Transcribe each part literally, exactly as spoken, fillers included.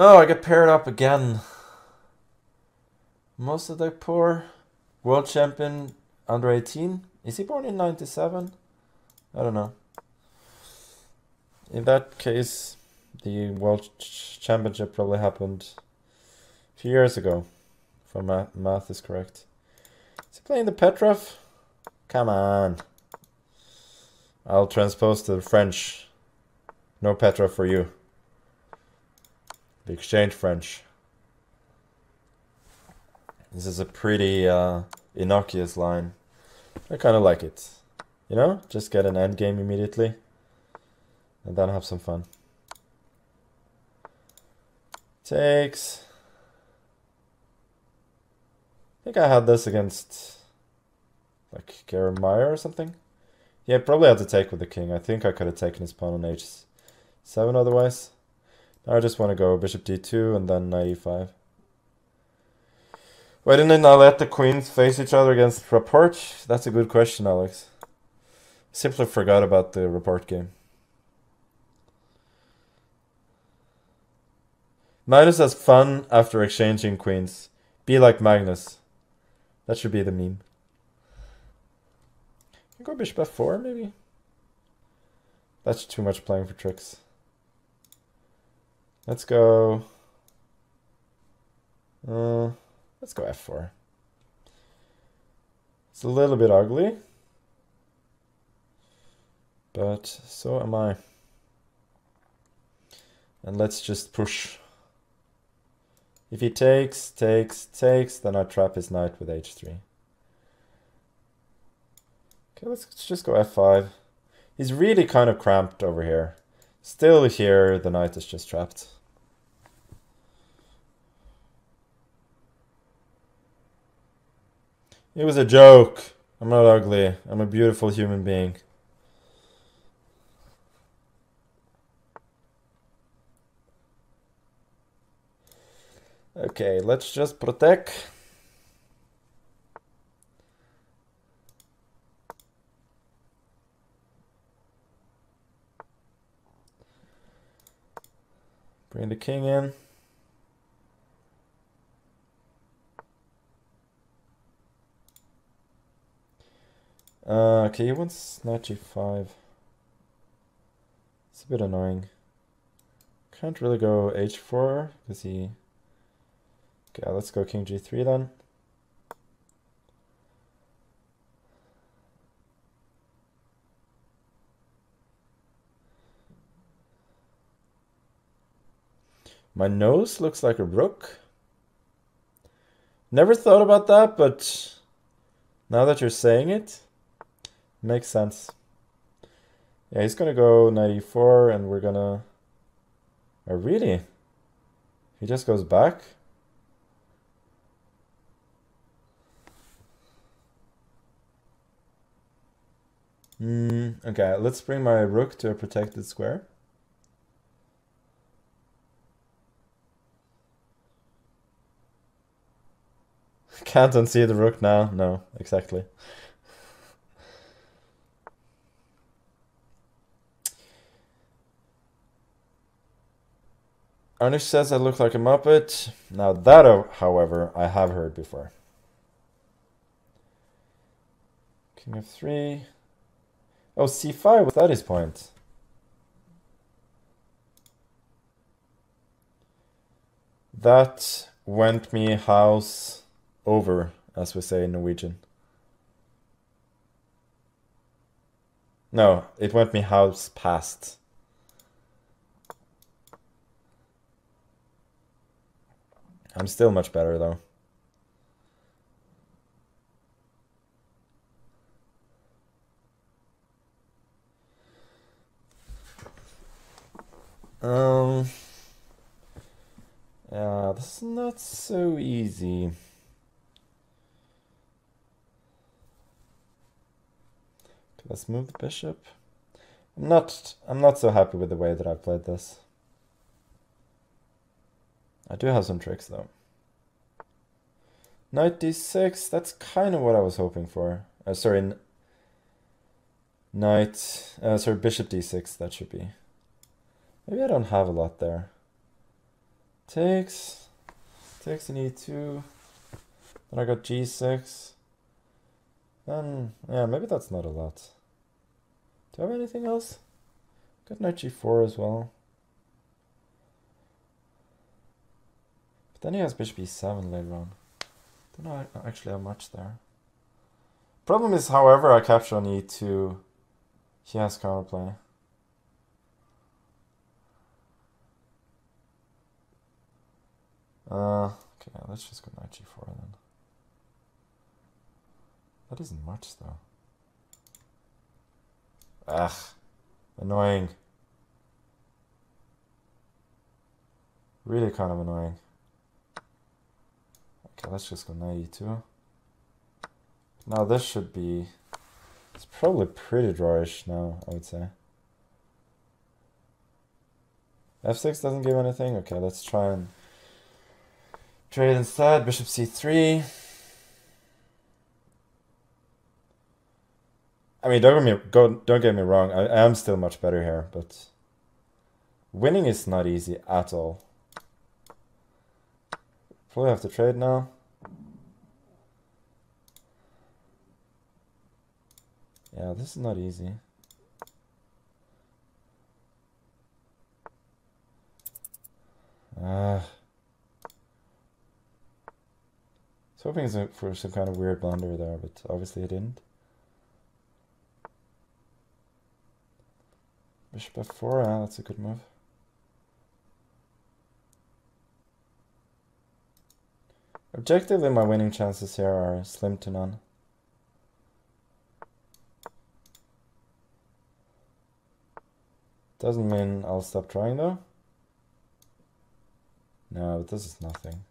Oh, I got paired up again. Most of the poor world champion under eighteen. Is he born in ninety-seven? I don't know. In that case, the world ch championship probably happened a few years ago. For ma math is correct. Is he playing the Petrov? Come on. I'll transpose to the French. No Petrov for you. The exchange French. This is a pretty uh, innocuous line. I kind of like it. You know, just get an endgame immediately. And then have some fun. Takes. I think I had this against like Garamayor or something. Yeah, probably had to take with the king. I think I could have taken his pawn on h seven otherwise. Now I just want to go bishop d two and then knight e five. Why didn't I let the queens face each other against Rapport? That's a good question, Alex. Simply forgot about the Rapport game. Magnus has fun after exchanging queens. Be like Magnus. That should be the meme. Can go bishop f four maybe? That's too much playing for tricks. Let's go... Uh, let's go f four. It's a little bit ugly. But so am I. And let's just push. If he takes, takes, takes, then I trap his knight with h three. Okay, let's just go f five. He's really kind of cramped over here. Still here, the knight is just trapped. It was a joke. I'm not ugly. I'm a beautiful human being. Okay, let's just protect. Bring the king in. Uh, okay, he wants knight g five. It's a bit annoying. Can't really go h four because he... Yeah, let's go king g three then. My nose looks like a rook. Never thought about that, but now that you're saying it, makes sense. Yeah, he's gonna go knight e four and we're gonna... Oh, really? He just goes back? Mm, okay, let's bring my rook to a protected square. Can't unsee the rook now. No, exactly. Anish says I look like a Muppet. Now that, however, I have heard before. King of three. Oh, c five, was that his point? That went me house over, as we say in Norwegian. No, it went me house past. I'm still much better, though. Um, yeah, this is not so easy. Let's move the bishop. I'm not, I'm not so happy with the way that I played this. I do have some tricks though. Knight d six, that's kind of what I was hoping for. Uh, sorry, knight, uh, sorry, bishop d six, that should be. Maybe I don't have a lot there. takes, takes an e two, then I got g six, then, yeah, maybe that's not a lot. Do I have anything else? Got knight g four as well. But then he has bishop e seven later on. Don't know, I actually have much there. Problem is, however, I capture on e two, he has counterplay. Uh, okay, let's just go knight g four then. That isn't much though. Ugh, annoying. Really kind of annoying. Okay, let's just go knight e two. Now this should be, it's probably pretty drawish now, I would say. f six doesn't give anything. Okay, let's try and trade instead, bishop c three. I mean, don't get me, go, don't get me wrong, I, I am still much better here, but winning is not easy at all. Probably have to trade now. Yeah, this is not easy. Ah. Uh, I was hoping for some kind of weird blunder there, but obviously it didn't. Bishop f four, yeah, that's a good move. Objectively, my winning chances here are slim to none. Doesn't mean I'll stop trying though. No, but this is nothing.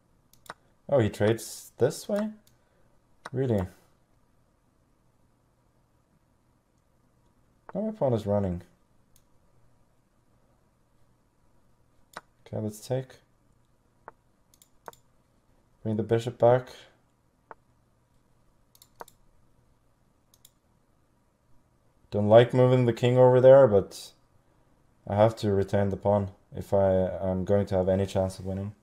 Oh, he trades this way? Really? Now my pawn is running. Okay, let's take. Bring the bishop back. Don't like moving the king over there, but I have to retain the pawn if I am going to have any chance of winning.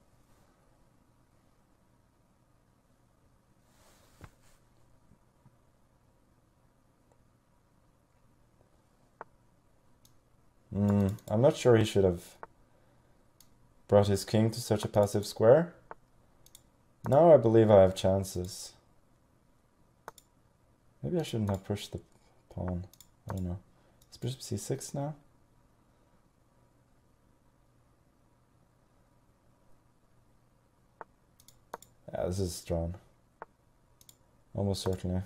Mm, I'm not sure he should have brought his king to such a passive square. Now I believe I have chances. Maybe I shouldn't have pushed the pawn. I don't know. Is bishop c six now? Yeah, this is drawn. Almost certainly.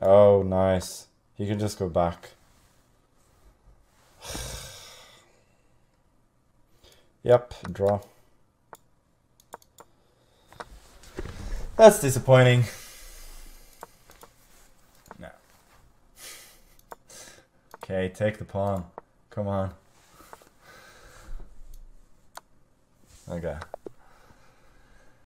Oh, nice. He can just go back. Yep, draw. That's disappointing. No. Okay, take the pawn. Come on. Okay.